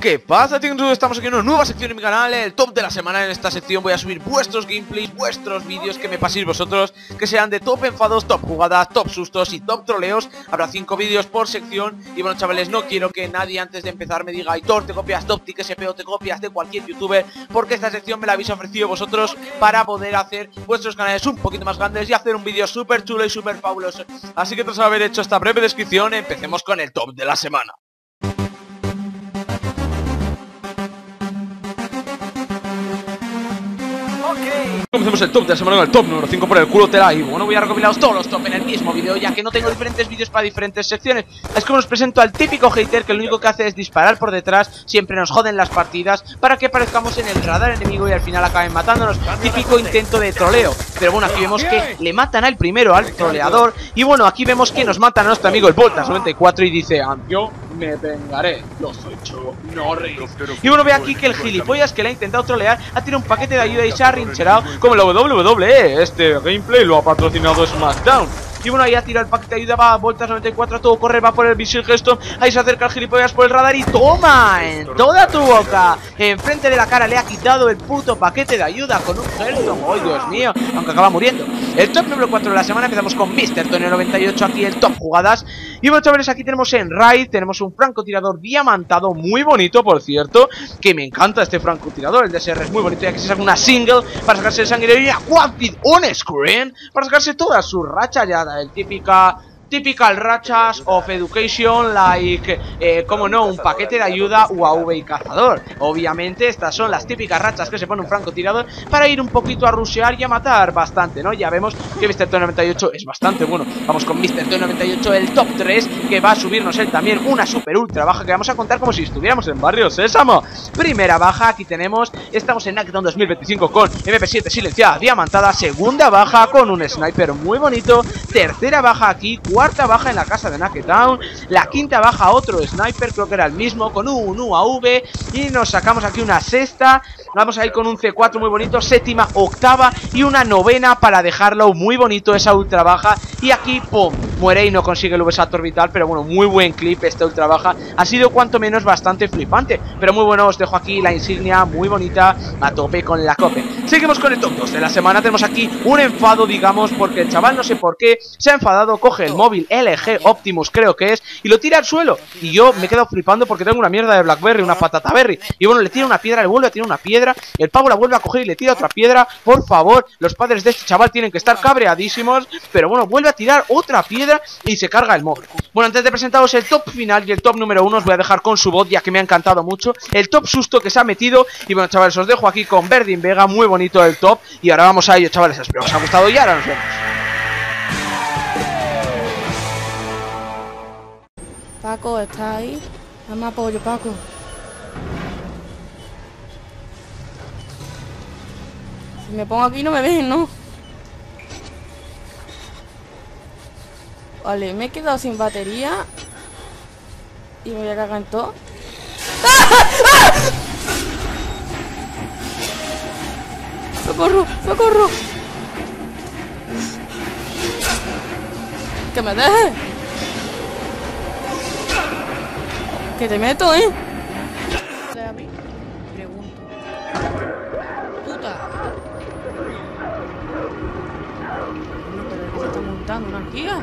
¿Qué pasa, chicos? Estamos aquí en una nueva sección en mi canal, el top de la semana. En esta sección voy a subir vuestros gameplays, vuestros vídeos que me paséis vosotros, que sean de top enfados, top jugadas, top sustos y top troleos. Habrá 5 vídeos por sección. Y bueno, chavales, no quiero que nadie antes de empezar me diga: Aitor, te copias top tick SP o te copias de cualquier youtuber, porque esta sección me la habéis ofrecido vosotros para poder hacer vuestros canales un poquito más grandes y hacer un vídeo súper chulo y súper fabuloso. Así que tras haber hecho esta breve descripción, empecemos con el top de la semana. Comencemos el top de la semana con el top número 5 por el culo Teraibo. Bueno, voy a recopilaros todos los top en el mismo vídeo, ya que no tengo diferentes vídeos para diferentes secciones. Es como os presento al típico hater que lo único que hace es disparar por detrás, siempre nos joden las partidas para que parezcamos en el radar enemigo y al final acaben matándonos. Típico intento de troleo. Pero bueno, aquí vemos que le matan al primero, al troleador. Y bueno, aquí vemos que nos matan a nuestro amigo el Volta 94 y dice: yo me vengaré, los ocho, no reís. Y bueno, ve aquí que el gilipollas que le ha intentado trolear ha tirado un paquete de ayuda y se ha rincherado como la WWE. Este gameplay lo ha patrocinado SmackDown. Y bueno, ahí ha tirado el paquete de ayuda, va a Volta 94, todo corre, va por el Vision Gesto. Ahí se acerca el gilipollas por el radar y toma, en toda tu boca, enfrente de la cara, le ha quitado el puto paquete de ayuda con un gesto. Oh, Dios mío, aunque acaba muriendo. El top número 4 de la semana, empezamos con Mr. Tony 98, aquí el top jugadas. Y bueno, chavales, aquí tenemos en Raid, tenemos un francotirador diamantado, muy bonito, por cierto, que me encanta este francotirador. El DSR es muy bonito, ya que se saca una single para sacarse el sangre y una one hit on screen para sacarse toda su racha ya, el típica rachas of education, like, como no, un paquete de ayuda, UAV y cazador. Obviamente estas son las típicas rachas que se pone un francotirador para ir un poquito a rushear y a matar bastante, ¿no? Ya vemos que Mr. Tony 98 es bastante bueno. Vamos con Mr. Tony 98, el top 3, que va a subirnos él también una super ultra baja que vamos a contar como si estuviéramos en Barrio Sésamo. Primera baja, aquí tenemos, estamos en Nakedon 2025 con MP7 silenciada, diamantada. Segunda baja con un sniper muy bonito. Tercera baja aquí, cuarta baja en la casa de Nakedon. La quinta baja otro sniper, creo que era el mismo, con un UAV. Y nos sacamos aquí una sexta. Vamos a ir con un C4 muy bonito. Séptima, octava y una novena para dejarlo muy bonito esa ultra baja. Y aquí, pum, muere y no consigue el VSAT orbital. Pero bueno, muy buen clip esta ultra baja. Ha sido cuanto menos bastante flipante. Pero muy bueno, os dejo aquí la insignia muy bonita a tope con la COPE. Seguimos con el top 2 de la semana. Tenemos aquí un enfado, digamos, porque el chaval no sé por qué se ha enfadado, coge el móvil LG Optimus, creo que es, y lo tira al suelo. Y yo me he quedado flipando porque tengo una mierda de BlackBerry, una patata berry. Y bueno, le tira una piedra, le vuelve a tirar una piedra, el pavo la vuelve a coger y le tira otra piedra. Por favor, los padres de este chaval tienen que estar cabreadísimos. Pero bueno, vuelve a tirar otra piedra y se carga el móvil. Bueno, antes de presentaros el top final y el top número 1, os voy a dejar con su voz, ya que me ha encantado mucho el top susto que se ha metido. Y bueno, chavales, os dejo aquí con VerdinVega, muy bonito el top. Y ahora vamos a ello, chavales, espero que os haya gustado y ahora nos vemos. Paco, ¿estás ahí? Dame apoyo, Paco. Si me pongo aquí no me ven, ¿no? Vale, me he quedado sin batería y me voy a cagar en todo. ¡Ah! ¡Socorro! ¡Socorro! ¡Que me deje! Que te meto, ¿eh? Pregunto. ¡Puta! No, pero ¿qué se está montando? ¿Una orquía?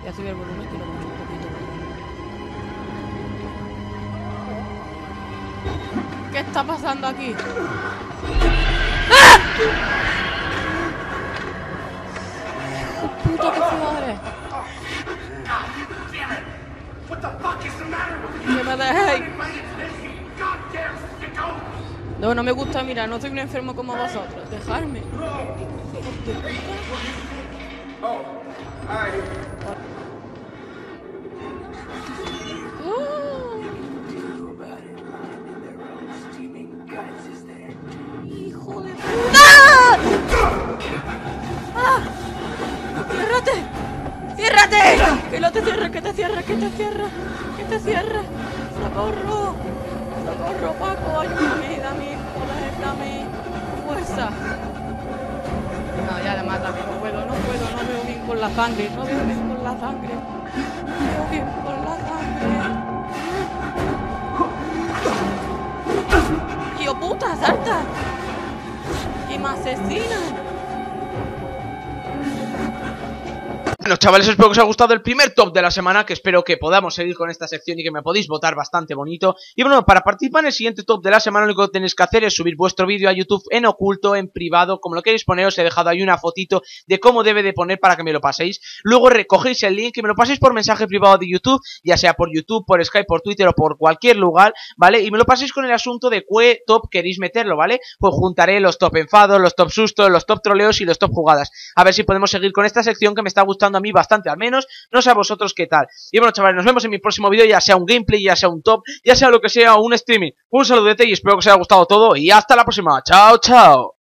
Voy a subir el volumen y lo pongo un poquito. ¿Qué está pasando aquí? ¡Ah! ¡Puta, qué madre! ¿Qué me dejéis? No, no me gusta mirar, no soy un enfermo como vosotros. Dejarme. ¡Hijo de puta! ¡Ciérrate! ¡Ciérrate! Que no te cierra, que te cierra, que te cierra, que te cierra. ¡Socorro! ¡Socorro, Paco! ¡Ayúdame, dame fuerza! No, ya le mata, no puedo, no veo bien con la sangre, no veo bien con la sangre. Tengo que asesino. Bueno, chavales, espero que os haya gustado el primer top de la semana, que espero que podamos seguir con esta sección y que me podéis votar bastante bonito. Y bueno, para participar en el siguiente top de la semana, lo único que tenéis que hacer es subir vuestro vídeo a YouTube en oculto, en privado, como lo queréis poner. Os he dejado ahí una fotito de cómo debe de poner para que me lo paséis. Luego recogéis el link y me lo paséis por mensaje privado de YouTube, ya sea por YouTube, por Skype, por Twitter o por cualquier lugar, ¿vale? Y me lo paséis con el asunto de qué top queréis meterlo, ¿vale? Pues juntaré los top enfados, los top sustos, los top troleos y los top jugadas. A ver si podemos seguir con esta sección que me está gustando a mí bastante, al menos, no sé a vosotros qué tal. Y bueno, chavales, nos vemos en mi próximo vídeo, ya sea un gameplay, ya sea un top, ya sea lo que sea, un streaming. Un saludete y espero que os haya gustado todo y hasta la próxima. Chao, chao.